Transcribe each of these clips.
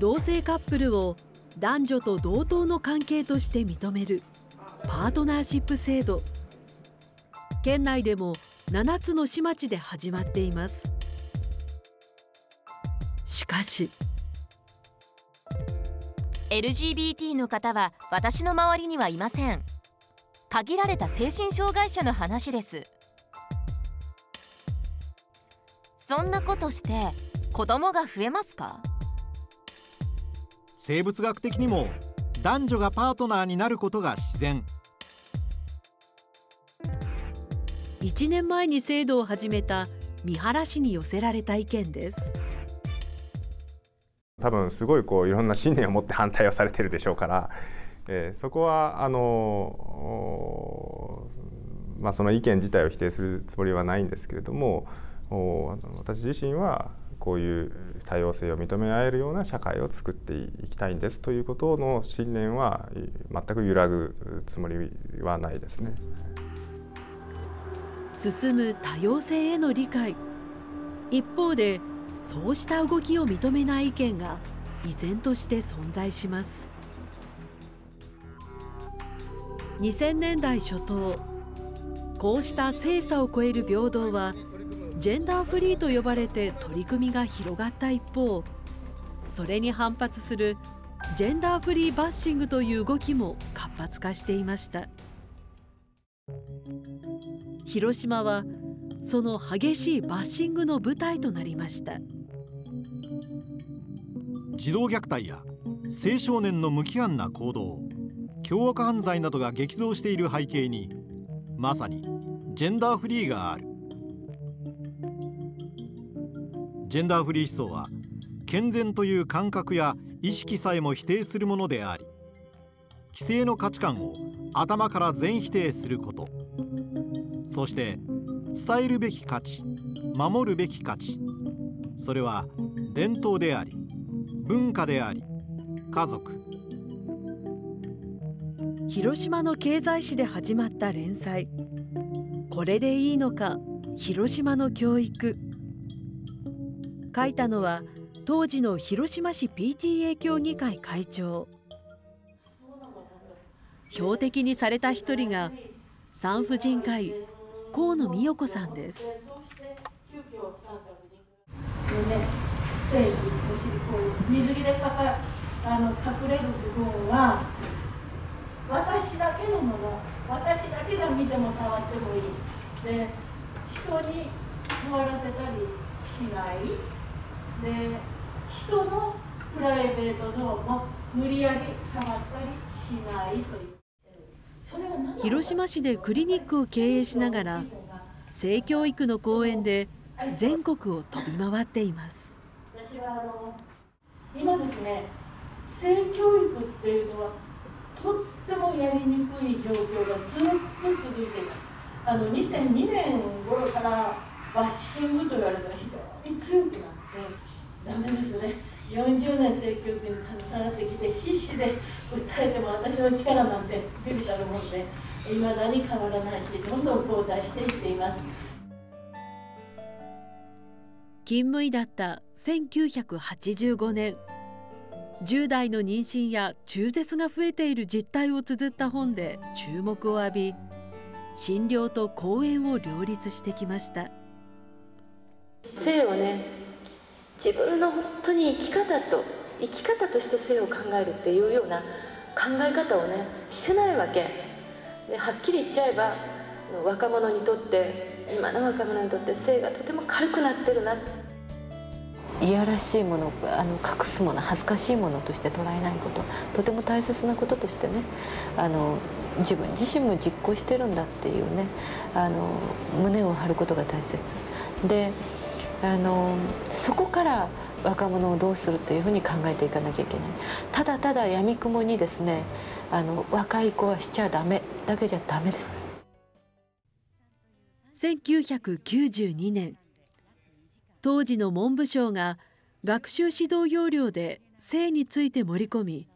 同性カップルを男女と同等の関係として認めるパートナーシップ制度、県内でも7つの市町で始まっています。しかし LGBT の方は私の周りにはいません。限られた精神障害者の話です。そんなことして子供が増えますか？生物学的にも男女がパートナーになることが自然。1年前に制度を始めた三原市に寄せられた意見です。多分すごいいろんな信念を持って反対をされてるでしょうから、そこはその意見自体を否定するつもりはないんですけれども、私自身はこういう多様性を認め合えるような社会を作っていきたいんですということの信念は全く揺らぐつもりはないですね。進む多様性への理解、一方でそうした動きを認めない意見が依然として存在します。2000年代初頭、こうした性差を超える平等はジェンダーフリーと呼ばれて取り組みが広がった一方、それに反発するジェンダーフリーバッシングという動きも活発化していました。広島はその激しいバッシングの舞台となりました。児童虐待や青少年の無規範な行動、凶悪犯罪などが激増している背景に、まさにジェンダーフリーがある。ジェンダーフリー思想は健全という感覚や意識さえも否定するものであり、既成の価値観を頭から全否定すること、そして伝えるべき価値、守るべき価値、それは伝統であり、文化であり、家族。広島の経済誌で始まった連載、これでいいのか、広島の教育。書いたのは当時の広島市 PTA 協議会会長。標的にされた一人が産婦人科医河野美代子さんです。水着で隠れる部分は私だけのもの、私だけが見ても触ってもいいで、人に触らせたりしないで、人のプライベートゾーンも無理やり触ったりしないという。広島市でクリニックを経営しながら、性教育の講演で全国を飛び回っています。私は今ですね、性教育っていうのはとってもやりにくい状況がずっと続いています。2002年頃からバッシングと言われたら非常に強くなって、ダメですね。40年性教育に携わってきて必死で訴えても私の力なんて微々たるもんで、未だに変わらないし、どんどん後退していっています。勤務医だった1985年、10代の妊娠や中絶が増えている実態を綴った本で注目を浴び、診療と講演を両立してきました。性をね、自分の本当に生き方として性を考えるっていうような考え方をねしてないわけで、はっきり言っちゃえば若者にとって、今の若者にとって性がとても軽くなってるな、いやらしいもの、隠すもの、恥ずかしいものとして捉えないこと、とても大切なこととしてね、自分自身も実行してるんだっていうね、胸を張ることが大切で、そこから若者をどうするというふうに考えていかなきゃいけない。ただただやみくもにですね、若い子はしちゃダメだけじゃダメです。1992年、当時の文部省が学習指導要領で性について盛り込み、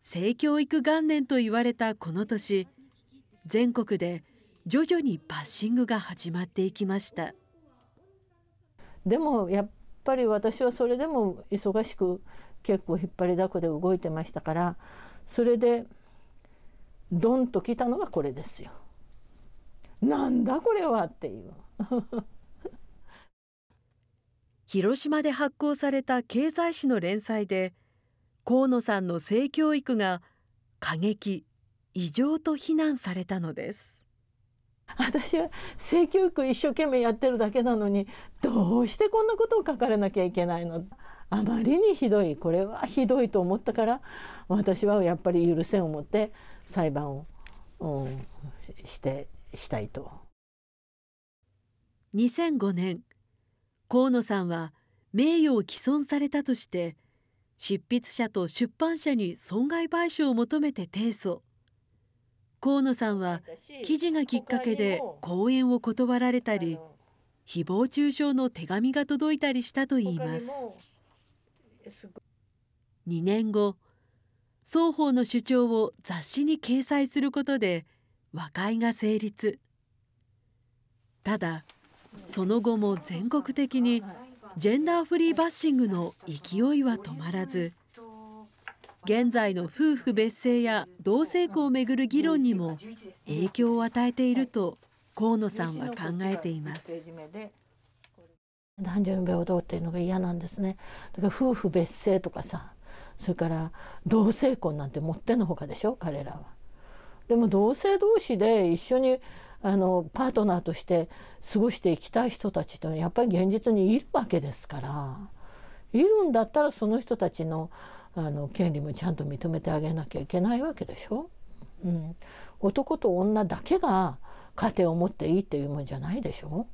性教育元年と言われたこの年、全国で徐々にバッシングが始まっていきました。でもやっぱり私はそれでも忙しく結構引っ張りだこで動いてましたから、それでドンと来たのがこれですよ。なんだこれはっていう広島で発行された経済誌の連載で河野さんの性教育が過激・異常と非難されたのです。私は性教育一生懸命やってるだけなのに、どうしてこんなことを書かれなきゃいけないの、あまりにひどい、これはひどいと思ったから、私はやっぱり許せんを持って裁判を、したいと。2005年河野さんは名誉を毀損されたとして執筆者と出版社に損害賠償を求めて提訴。河野さんは記事がきっかけで講演を断られたり、誹謗中傷の手紙が届いたりしたといいます。2年後、双方の主張を雑誌に掲載することで和解が成立。ただその後も全国的にジェンダーフリーバッシングの勢いは止まらず、現在の夫婦別姓や同性婚をめぐる議論にも影響を与えていると河野さんは考えています。男女の平等っていうのが嫌なんですね。だから夫婦別姓とかさ、それから同性婚なんてもってのほかでしょ、彼らは。でも同性同士で一緒にパートナーとして過ごしていきたい人たちというのはやっぱり現実にいるわけですから、いるんだったらその人たちの権利もちゃんと認めてあげなきゃいけないわけでしょ、男と女だけが家庭を持っていいっていうもんじゃないでしょ。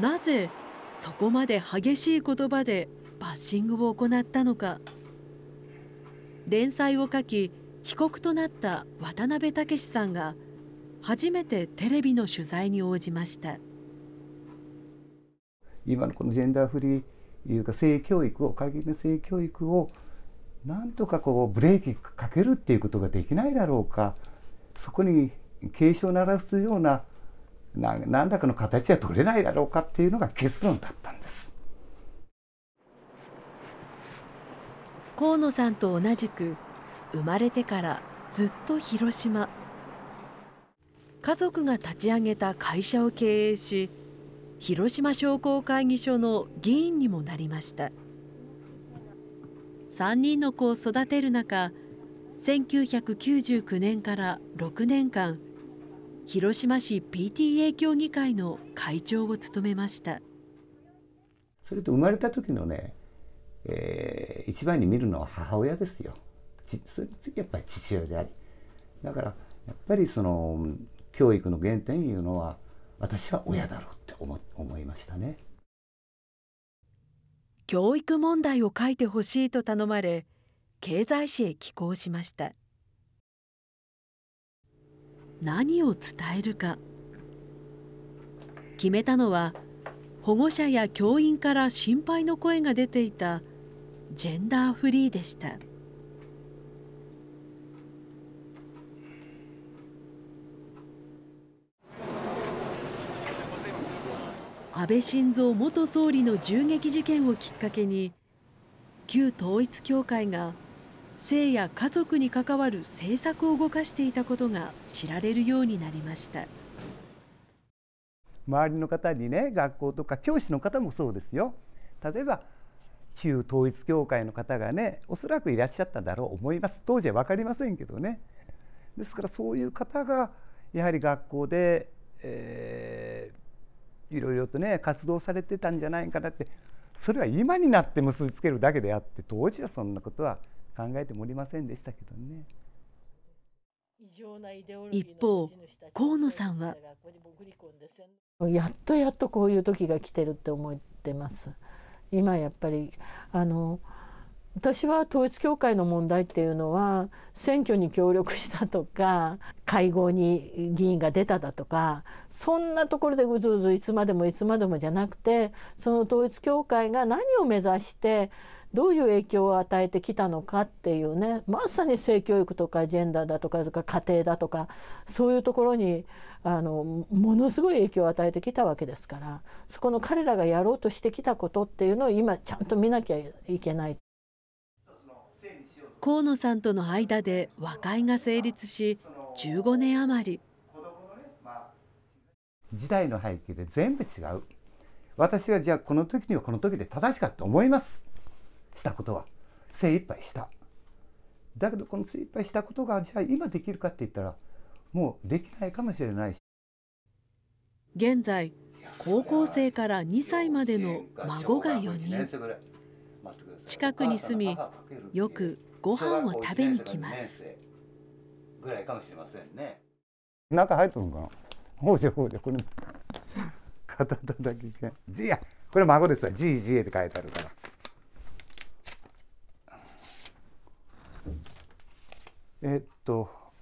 なぜそこまで激しい言葉でバッシングを行ったのか。連載を書き被告となった渡辺武さんが初めてテレビの取材に応じました。今のこのジェンダーフリーいうか性教育を、過激な性教育をなんとかこうブレーキかけるっていうことができないだろうか、そこに警鐘を鳴らすような何らかの形は取れないだろうかっていうのが結論だったんです。河野さんと同じく生まれてからずっと広島、家族が立ち上げた会社を経営し、広島商工会議所の議員にもなりました。3人の子を育てる中、1999年から6年間広島市 PTA 協議会の会長を務めました。それと生まれた時のね、一番に見るのは母親ですよ。それ次やっぱり父親であり、だからやっぱりその教育の原点いうのは私は親だろうって思いましたね。教育問題を書いてほしいと頼まれ、経済誌へ寄稿しました。何を伝えるか決めたのは、保護者や教員から心配の声が出ていたジェンダーフリーでした。安倍晋三元総理の銃撃事件をきっかけに、旧統一教会が性や家族に関わる政策を動かしていたことが知られるようになりました。周りの方にね、学校とか教師の方もそうですよ。例えば旧統一教会の方がね、おそらくいらっしゃっただろう思います。当時は分かりませんけどね。ですからそういう方がやはり学校で、いろいろとね活動されてたんじゃないかなって、それは今になって結びつけるだけであって、当時はそんなことは考えてもおりませんでしたけどね。一方河野さんは、やっとこういう時が来てるって思ってます。今やっぱり私は統一教会の問題っていうのは、選挙に協力したとか会合に議員が出ただとか、そんなところでうずうずいつまでもじゃなくて、その統一教会が何を目指してどういう影響を与えてきたのかっていうね、まさに性教育とかジェンダーだとか家庭だとかそういうところにものすごい影響を与えてきたわけですから、そこの彼らがやろうとしてきたことっていうのを今ちゃんと見なきゃいけない。河野さんとの間で和解が成立し15年余り。時代の背景で全部違う。私はじゃあこの時にはこの時で正しかったと思います。したことは精一杯した。だけどこの精一杯したことがじゃあ今できるかって言ったらもうできないかもしれないし。現在高校生から2歳までの孫が4人、近くに住みよくご飯を食べに来ます。ぐらいかもしれませんね。中入っとるのかな。ほうじゃほうじゃこれ片手だけけん。じやこれ孫ですわ。じいじえって書いてあるから。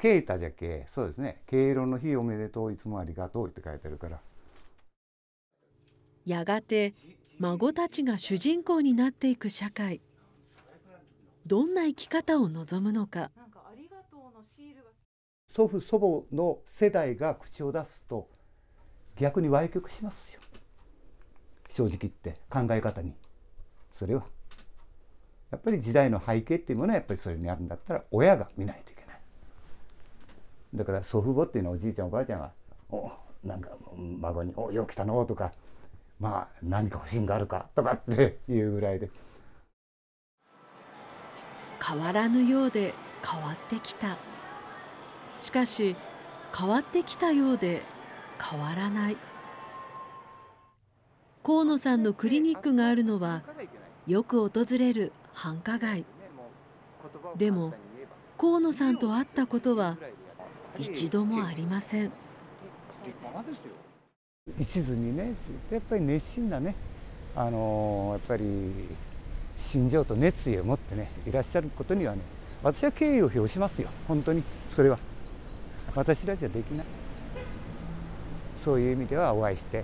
ケイタじゃけ、そうですね。敬老の日おめでとういつもありがとうって書いてあるから。やがて孫たちが主人公になっていく社会。どんな生き方を望むのか。祖父祖母の世代が口を出すと逆に歪曲しますよ、正直言って。考え方にそれはやっぱり時代の背景っていうものはやっぱりそれにあるんだったら親が見ないといけない。だから祖父母っていうのはおじいちゃんおばあちゃんが「おなんか孫におよく来たの?」とか「まあ何か欲しいんがあるか?」とかっていうぐらいで。変わらぬようで変わってきた。しかし変わってきたようで変わらない。河野さんのクリニックがあるのはよく訪れる繁華街。でも河野さんと会ったことは一度もありません。一途にね、やっぱり熱心なね、やっぱり心情と熱意を持ってねいらっしゃることにはね、私は敬意を表しますよ。本当にそれは私らじゃできない。そういう意味ではお会いして、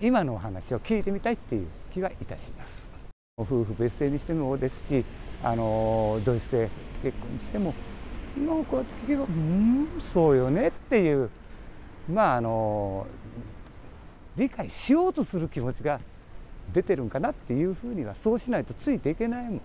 今のお話を聞いてみたいっていう気はいたします。夫婦別姓にしてもですし、同一性結婚にしても今こうやって聞けば「うんそうよね」っていう理解しようとする気持ちが出てるんかなっていうふうには、そうしないとついていけないもん。